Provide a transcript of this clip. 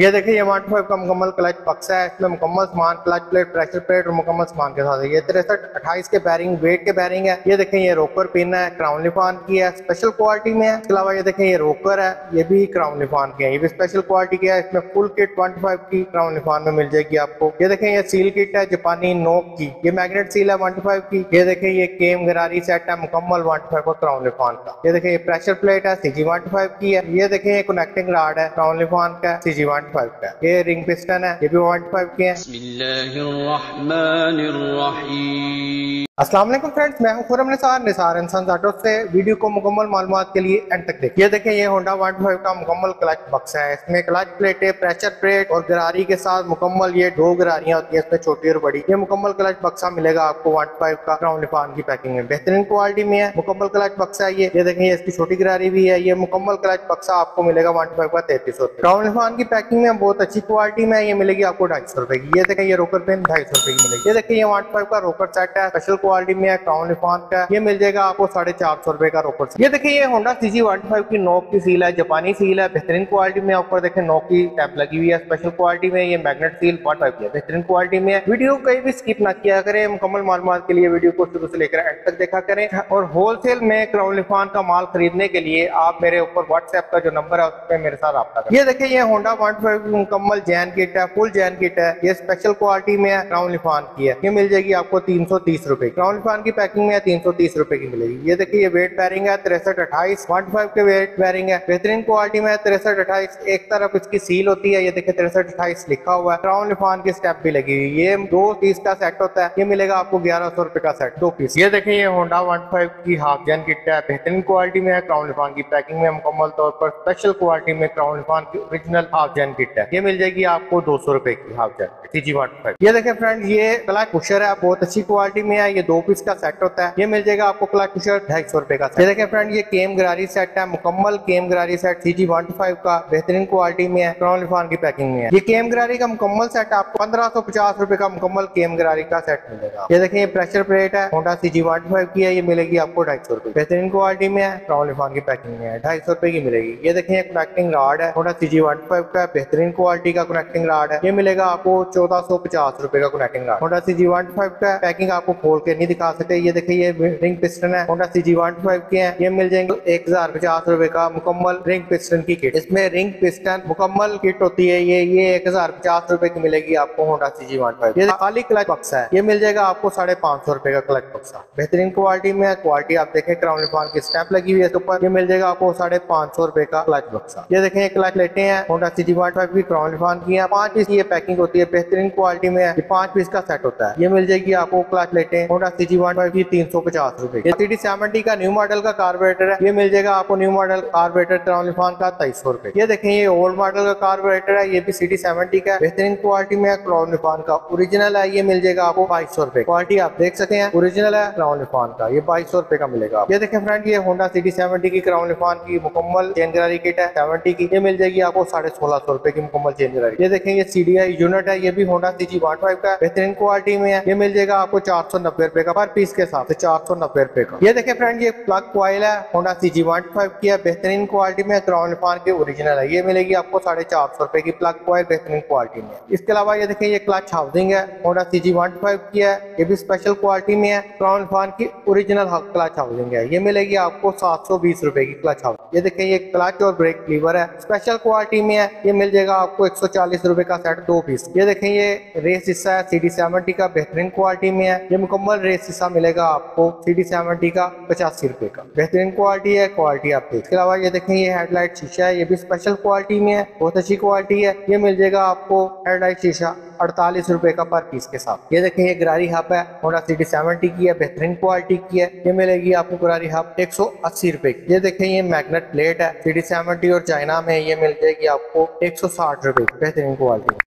ये देखिए ये मॉडिफाइड का मुकम्मल क्लच बक्सा है। इसमें मुकम्मल सामान क्लच प्लेट, प्रेशर प्लेट और मुकम्मल सामान के साथ है। ये 63-28 के बैरिंग, वेट के बैरिंग है। ये देखें ये रोकर पिन है, क्राउन लिफान की है, स्पेशल क्वालिटी में है। इसके अलावा ये देखें ये रोकर है, ये भी क्राउन लिफान के है, ये भी स्पेशल क्वालिटी की है। इसमें फुल किट 125 की क्राउन लिफान में मिल जाएगी आपको। ये देखें ये सील किट है जापानी नोक की, ये मैग्नेट सील है 125 की। ये देखें ये केम गरारी सेट है मुकम्मल 125 और क्राउन लिफान का। ये देखें ये प्रेशर प्लेट है सीजी 125 की है। ये देखें ये कनेक्टिंग रॉड है क्राउन लिफान का सीजी 125 का। ये रिंग पिस्टन है, ये भी 125 के हैं। बिस्मिल्लाहिर्रहमानिर्रहीम। अस्सलाम वालेकुम फ्रेंड्स, मैं हूं खुरम निसार इंसान ऑटो से। वीडियो को मुकम्मल मालूमात के लिए एंड तक देखिए। ये देखें ये होंडा 125 का मुकम्मल क्लच बक्स है। इसमें क्लच प्लेटें, प्रेशर प्लेट और गरारी के साथ मुकम्मल ये दो गरारियां होती है, इसमें छोटी और बड़ी। ये मुकम्मल क्लच बक्सा मिलेगा आपको 125 का क्राउन लिफान की पैकिंग में, बेहतरीन क्वालिटी में है मुकम्मल क्लच बक्सा है। ये देखें इसकी छोटी गरारी भी है। ये मुकम्मल क्लच बक्सा आपको मिलेगा 125 का 3300। क्राउन लिफान की पैकिंग में बहुत अच्छी क्वालिटी में ये मिलेगी आपको 250 रुपए की। ये देखें ये रोकर पेन 250 रुपए की मिलेगी। ये देखें ये 125 का रोकर सेट है, स्पेशल क्वालिटी में है क्राउन लिफान का। ये मिल जाएगा आपको 450 रुपए का रोकर सेट। ये देखिए ये होंडा सीजी 125 की नोक की सील है, जापानी सील है, बेहतरीन क्वालिटी में। ऊपर देखें नोक की टैप लगी हुई है स्पेशल क्वालिटी में। ये मैग्नेट सील 125 की है, बेहतरीन क्वालिटी में है। वीडियो को कहीं भी स्किप ना किया करें, मुकम्मल मालूमात के लिए वीडियो को शुरू से लेकर एंड तक देखा करें। और होलसेल में क्राउन लिफान का माल खरीदने के लिए आप मेरे ऊपर व्हाट्सएप का जो नंबर है उस पर मेरे साथ रब्ता करें। ये देखिए ये होंडा 125 की मुकम्मल जैन किट है, फुल जैन किट है। ये स्पेशल क्वालिटी में क्राउन लिफान की है। ये मिल जाएगी आपको 330 रुपए। क्राउन लिफान की पैकिंग में 330 रुपए की मिलेगी। ये देखिए ये वेट बैरिंग है 63-28 125 के वेट बैरिंग है, बेहतरीन क्वालिटी में 63-28। एक तरफ इसकी सील होती है, ये देखिए 63-28 लिखा हुआ है। क्राउन लिफान की स्टेप भी लगी हुई। ये 2 पीस का सेट होता है, ये मिलेगा आपको 1100 रुपए का सेट, 2 पीस। ये देखिए ये होंडा 125 की हाफ जैन किट है, बेहतरीन क्वालिटी में है। क्राउन लिफान की पैकिंग में मुकम्मल तौर पर स्पेशल क्वालिटी में क्राउन लिफान की ओरिजिनल हाफ जैन किट है। ये मिल जाएगी आपको 200 रुपए की हाफ जैन सीजी 125। ये देखें फ्रेंड ये क्लच पुशर है, बहुत अच्छी क्वालिटी में है। ये 2 पीस का सेट होता है, ये मिल जाएगा आपको क्लच पुशर 250 रुपए का सेट। ये देखें फ्रेंड ये केम गरारी सेट है, मुकम्मल केम गरारी सेट सीजी 125 का, बेहतरीन क्वालिटी में है, क्राउन लिफान की पैकिंग में है। ये केम गरारी का मुकम्मल सेट आपको 1550 रुपए का मुकम्मल केम गरारी का सेट मिलेगा। ये देखें ये प्रेशर प्लेट है होंडा सीजी 125 की है, ये मिलेगी आपको 250 रुपए, बेहतरीन क्वालिटी में है, क्राउन लिफान की पैकिंग में है, 250 रुपए की मिलेगी। ये देखें ये कनेक्टिंग रॉड है होंडा सीजी 125 का, बेहतरीन क्वालिटी का कनेक्टिंग रॉड है। ये मिलेगा आपको 1450 रुपए का कनेक्टिंग रॉड होंडा सीजी 125 का। पैकिंग आपको खोल के नहीं दिखा सकते। ये देखिए ये रिंग पिस्टन है होंडा सीजी 125 के हैं। ये मिल जाएंगे 1050 रुपए का मुकम्मल रिंग पिस्टन की किट। इसमें रिंग पिस्टन मुकम्मल किट होती है। ये 1050 रुपए की मिलेगी आपको होंडा सीजी 125। ये खाली क्लच बक्सा है, ये मिल जाएगा आपको 550 रुपए का क्लच बक्सा, बेहतरीन क्वालिटी में। क्वालिटी आप देखें क्राउन लिफान की स्टैम्प लगी हुई है ऊपर। ये मिल जाएगा आपको 550 रुपए का क्लच बक्सा। ये देखें क्लच प्लेटें हैं होंडा सीजी 125 की, क्राउन लिफान की है, 5 पीस की पैकिंग होती है, बेहतरीन क्वालिटी में है। 5 पीस का सेट होता है। ये मिल जाएगी आपको क्लच प्लेटें होंडा सीजी 125 की 350 रुपए। ये सीडी 70 का न्यू मॉडल का कार्बोरेटर है, ये मिल जाएगा आपको new model carburettor Crown Lifan का 2300 रुपए। ये देखें ये ओल्ड मॉडल का कार्बोरेटर है, ये भी सीडी 70 का, बेहतरीन क्वालिटी में, क्राउन लिफान का ओरिजिनल है। ये मिल जाएगा आपको 2200 रुपए। क्वालिटी आप देख सकते हैं ओरिजिनल है क्राउन लिफान का, ये 2200 रुपए का मिलेगा। ये देखें फ्रेंड ये होंडा सीडी 70 की क्राउन लिफान की मुकम्मल चेन गरारी किट है 70 की, ये मिल जाएगी आपको 1650 रुपए की मुकम्मल चेन गरारी। ये देखें ये सीडीआई यूनिट है, ये भी होंडा सीजी 125 का, बेहतरीन क्वालिटी में है। ये मिल जाएगा आपको 490 रुपए का पर पीस के साथ, 490 रुपए का। ये देखें फ्रेंड ये प्लग कॉइल है होंडा सीजी 125 की है, बेहतरीन क्वालिटी में, क्राउन लिफान के ओरिजिनल है। ये मिलेगी आपको 450 रुपए की प्लग कॉइल, बेहतरीन क्वालिटी में। इसके अलावा ये देखें ये क्लच हाउसिंग है होंडा सीजी 125 की है, ये भी स्पेशल क्वालिटी में है, क्राउन लिफान की ओरिजिनल क्लच हाउसिंग है। ये मिलेगी आपको 720 रुपए की क्लच हाउसिंग। ये देखें ये क्लच और ब्रेक लीवर है स्पेशल क्वालिटी में है, ये मिल जाएगा आपको 140 रुपए का सेट, 2 पीस। ये देखें ये रेस हिस्सा है सीडी 70 का, बेहतरीन क्वालिटी में है। ये मुकम्मल रेस हिस्सा मिलेगा आपको सीडी 70 का 85 रुपए का, बेहतरीन क्वालिटी है, क्वालिटी आप देखें। इसके अलावा ये देखें ये हेडलाइट शीशा है, ये भी स्पेशल क्वालिटी में है, बहुत अच्छी क्वालिटी है। ये मिल जाएगा आपको हेडलाइट शीशा 48 रुपए का पर पीस के साथ। ये देखें ये गरारी हब है होंडा सीडी 70 की है, बेहतरीन क्वालिटी की है। ये मिलेगी आपको गरारी हब 180 रुपए की। ये देखें ये मैग्नेट प्लेट है सीडी 70 और चाइना में, ये मिल जाएगी आपको 160 रुपए, बेहतरीन क्वालिटी।